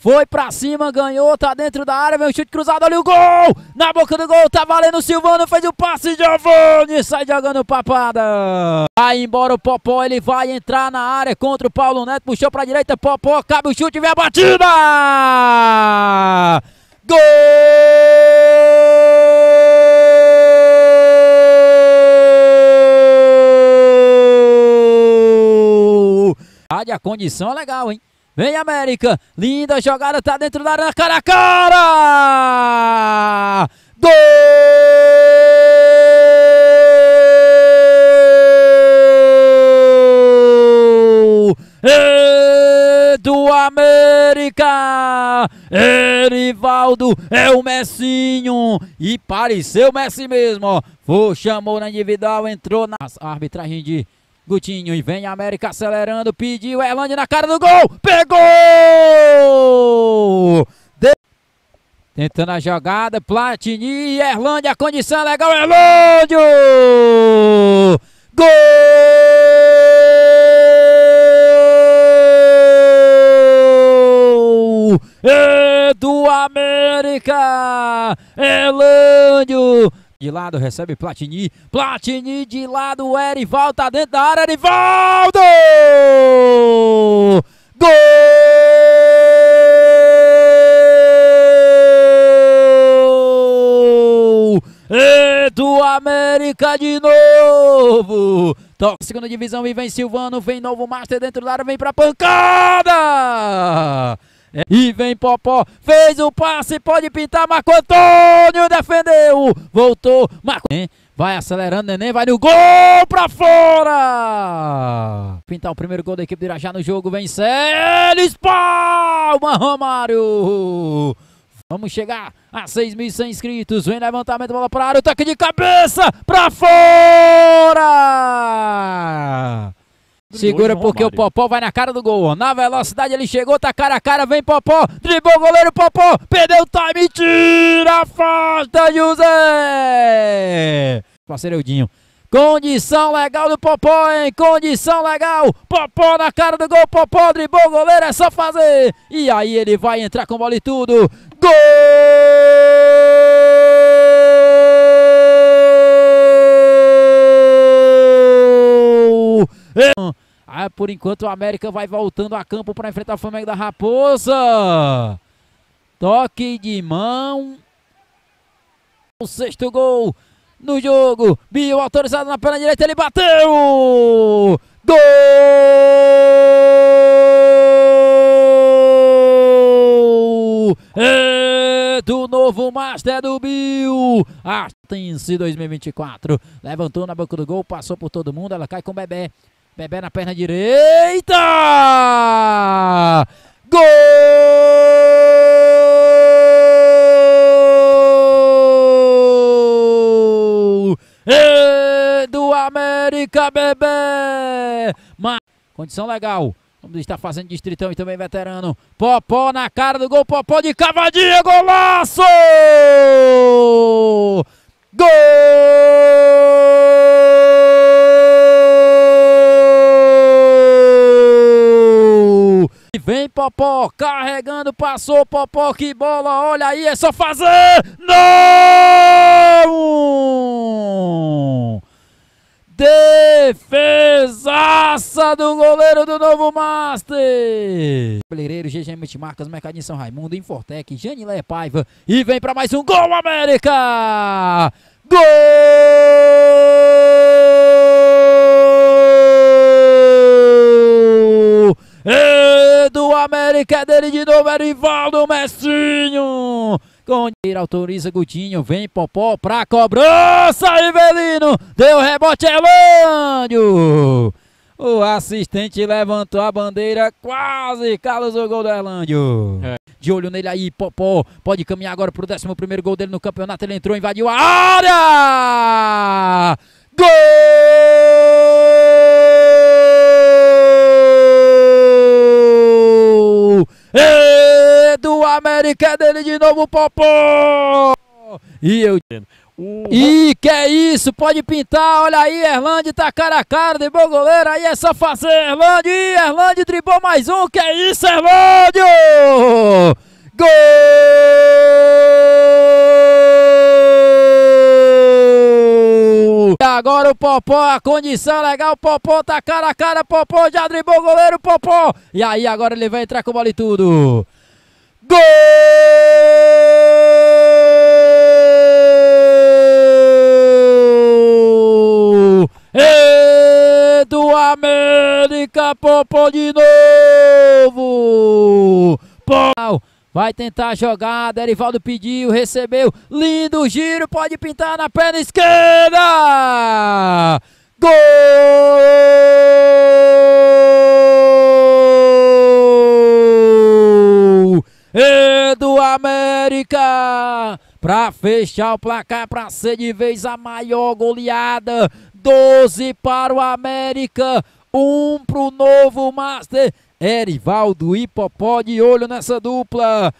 Foi pra cima, ganhou, tá dentro da área, vem o chute cruzado, olha o gol! Na boca do gol, tá valendo o Silvano, fez o passe, Giovani, sai jogando papada! Vai embora o Popó, ele vai entrar na área contra o Paulo Neto, puxou pra direita, Popó, cabe o chute, vem a batida! Gol! A condição é legal, hein? Vem América, linda jogada, tá dentro da área, cara a cara! Gol! É do América! Erivaldo é o Messinho! E pareceu Messi mesmo, ó. Foi, chamou na individual, entrou na arbitragem de Gutinho, e vem a América acelerando, pediu Erlande na cara do gol, pegou! Tentando a jogada, Platini e Erlande, a condição legal, Erlande! Gol! É do América, Erlande! De lado recebe Platini, Platini de lado, Erivaldo tá dentro da área, Erivaldo! Gol! É do América de novo! Toca segunda divisão e vem Silvano, vem Novo Master dentro da área, vem pra pancada! E vem Popó, fez o passe, pode pintar, Marco Antônio defendeu, voltou, Marco, vai acelerando, Neném, vai no gol, pra fora! Pintar o primeiro gol da equipe do Irajá no jogo, vence eles, palma, Romário! Vamos chegar a 6.100 inscritos, vem levantamento, bola pra área, o toque de cabeça, pra fora! Segura porque o Popó vai na cara do gol, ó. Na velocidade ele chegou, tá cara a cara, vem Popó, driblou o goleiro, Popó, perdeu o time, tira a falta, José! Parceiro Eudinho, condição legal do Popó, hein, condição legal, Popó na cara do gol, Popó, driblou o goleiro, é só fazer, e aí ele vai entrar com bola e tudo, gol! Ah, por enquanto o América vai voltando a campo para enfrentar o Flamengo da Raposa. Toque de mão. O sexto gol no jogo. Bio autorizado na perna direita, ele bateu. Gol! É do Novo Master do Bio. Atense 2024. Levantou na boca do gol, passou por todo mundo, ela cai com o Bebê. Bebê na perna direita! Gol! É do América, Bebê! Mas, condição legal. Vamos estar fazendo distritão e também veterano. Popó na cara do gol. Popó de cavadinha. Golaço! Gol! Vem Popó, carregando, passou Popó, que bola, olha aí, é só fazer! Não! Defesaça do goleiro do Novo Master! Peleireiro, GG Multimarcas, Mercadinho São Raimundo, Infortec, Janilé Paiva, e vem para mais um gol, América! Gol! América é dele de novo, Erivaldo Messinho. Gondeira autoriza Gutinho, vem Popó pra cobrança, Ivelino, deu rebote, Erlândio. O assistente levantou a bandeira, quase Carlos o gol do Erlândio. De olho nele aí, Popó, pode caminhar agora pro 11º gol dele no campeonato, ele entrou, invadiu a área. Gol! América é dele de novo, Popó! E eu... E que é isso, pode pintar, olha aí, Erlande tá cara a cara, de bom goleiro, aí é só fazer, Erlande, driblou mais um, que é isso, Erlande! Agora o Popó, a condição legal, Popó tá cara a cara, Popó já driblou o goleiro, Popó. E aí agora ele vai entrar com bola e tudo. Gol! E do América, Popó de novo. Popó vai tentar a jogada, Erivaldo pediu, recebeu, lindo giro, pode pintar na perna esquerda! Gol! E do América! Para fechar o placar, para ser de vez a maior goleada, 12 para o América, 1 para o Novo Master. Erivaldo e Popó de olho nessa dupla.